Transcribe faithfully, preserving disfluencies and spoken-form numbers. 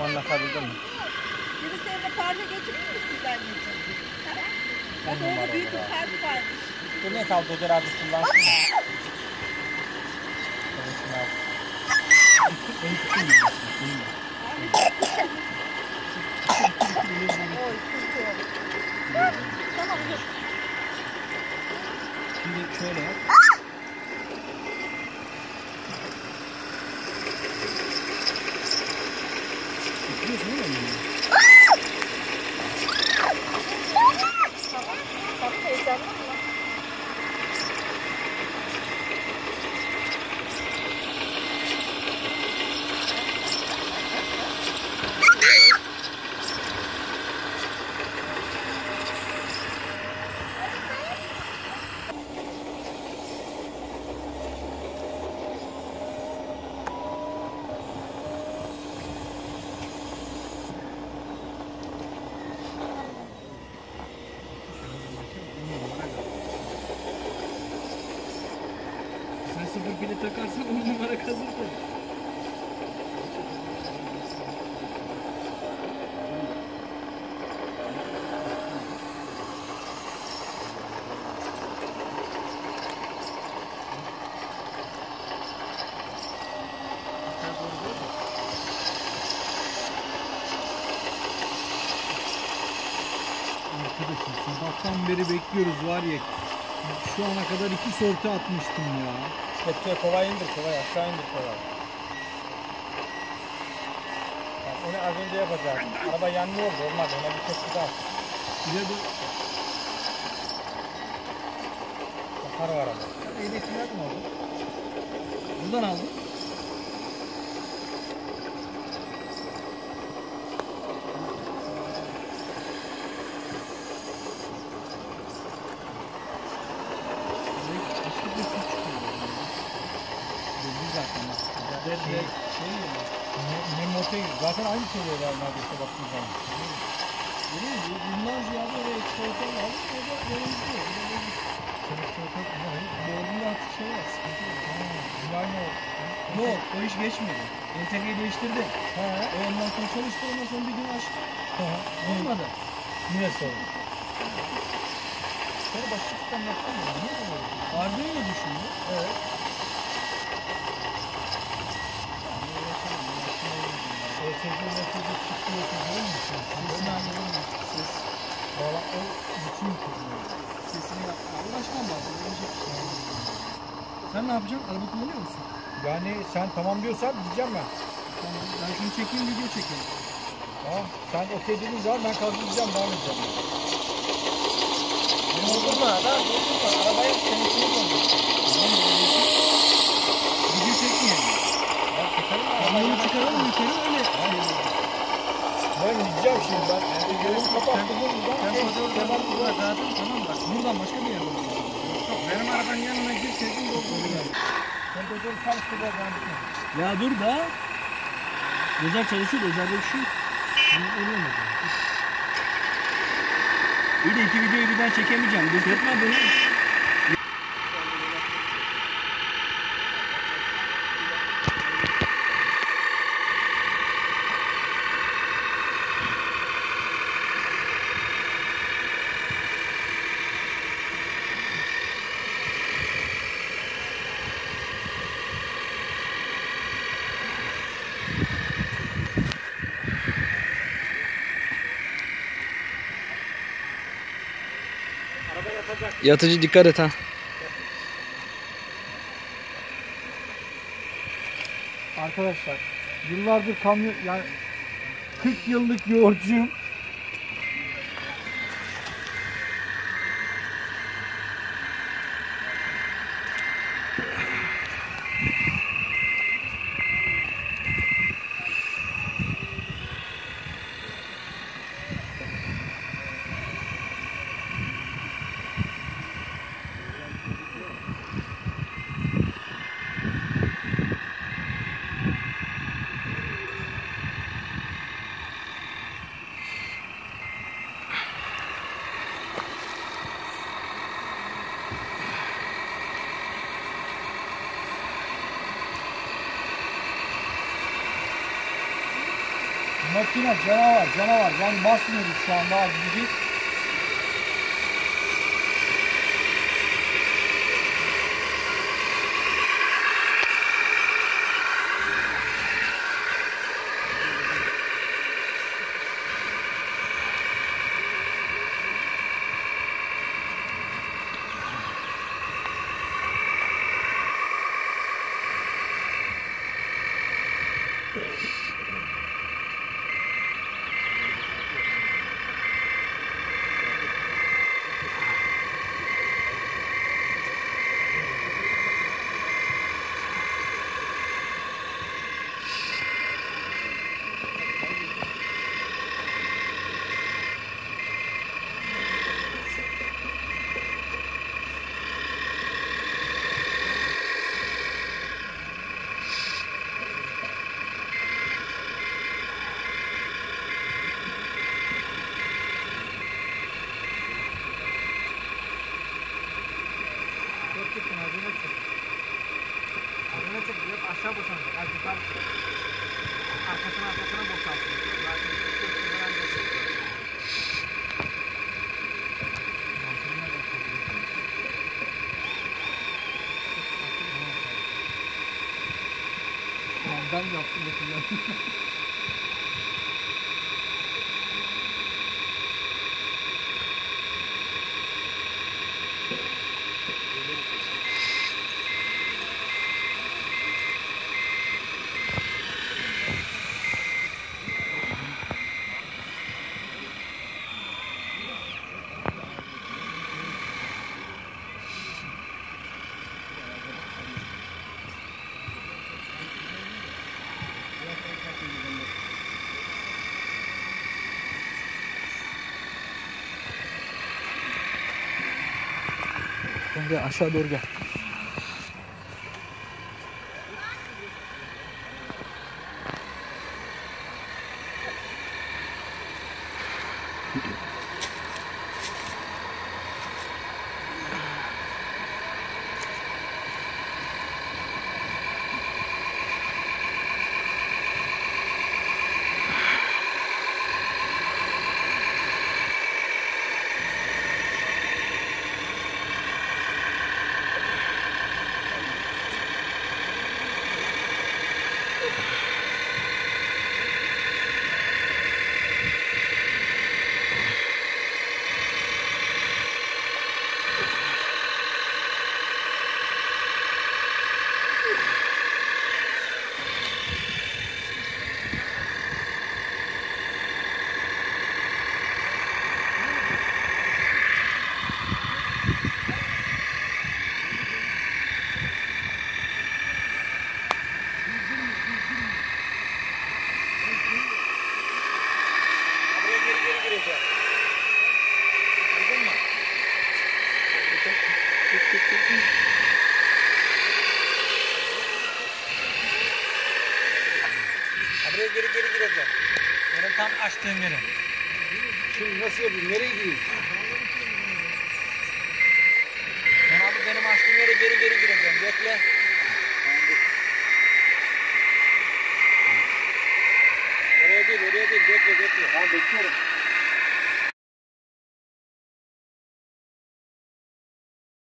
Tam anlatabildim mi? Birisi evde parla götürür müsünüz anneciğim? Bak öyle büyük bir parla varmış. Bu ne kaldı? Öder abi kullansın mı? Çalışın abi. En küçük müsünüz? Değil mi? Oy kızıyor. Tamam dur. Şimdi şöyle yap. Sıfır bile takarsan on numara kazıntı. Arkadaşım sabahtan beri bekliyoruz var ya. Şu ana kadar iki sortu atmıştım ya. Tepkiye kolay indir, kolay aşağı indir, kolay. Yani onu az önce yapacağım. Araba yanmıyordu, olmaz. Ona bir tepki daha. Bile dur. Bakar var araba. Ehliyeti yok mu oldu? Buradan aldım. Şey, şey, ne, zaten aynı şeyleri neredeyse baktığın zaman. Öyle mi? Bundan ziyade oraya eksportörü alıp orada yanımızda yok. Doğru'nun artık şey var, sıkıntı yok. Bunlar ne oldu? Yok, o iş geçmedi. Entegreyi değiştirdi. Ondan sonra çalıştı, ondan sonra bir gün açtı. Olmadı. Niye sordu? Sonra başka sistem yapsana. Niye sordu? Arda'yı ne düşündü? Evet. Sevgililer sözü çıktı yapabilir misiniz? Sesini anlayabilir misiniz? Ses. Valla o bütün kızıyor. Sesini yap. Ulaşmam lazım. Ölecek bir şey. Sen ne yapacaksın? Araba kullanıyor musun? Yani sen tamam diyorsan gideceğim ben. Tamam. Ben şunu çekeyim, video çekeyim. Tamam. Sen okey dediğin zaman ben kaldıracağım, devam edeceğim. Beni vurdurma. Daha vurdurma. Arabaya kendisini koyacaksın. Tamam. Video çekmeyelim. Kamerayı çıkaralım yukarı öyle. Ben gideceğim şimdi ben. Gözümü kapattım buradan. Sen fotoğrafı buradan dağıtın tamam mı? Buradan başka bir yer bulacağım. Yok benim arabanın yanına girseydin doldurdum. Sen gözünü çalıştıracağız ben bitmem. Ya dur da. Özel çalışıyor da özelde bir şey yok. İyi de iki videoyu birden çekemeyeceğim. Gözetme beni. Yatıcı dikkat et ha. Arkadaşlar yıllardır kamyon yani kırk yıllık yoğurtçuyum. Makine canavar canavar. Yani basmıyoruz şu anda abi. Gidip. Aşağı boşaltın. Erkekler arkasına arkasına boşaltın. Zaten kökünden geçiyor. Ben yaptım bakın. Gel aşağı doğru gel. Açtığım yere. Şimdi nasıl yapayım? Nereye gireyim? Ben abi benim açtığım yere geri geri gireceğim. Bekle. Oraya değil, oraya değil. Bekle, bekle. Abi bekliyorum.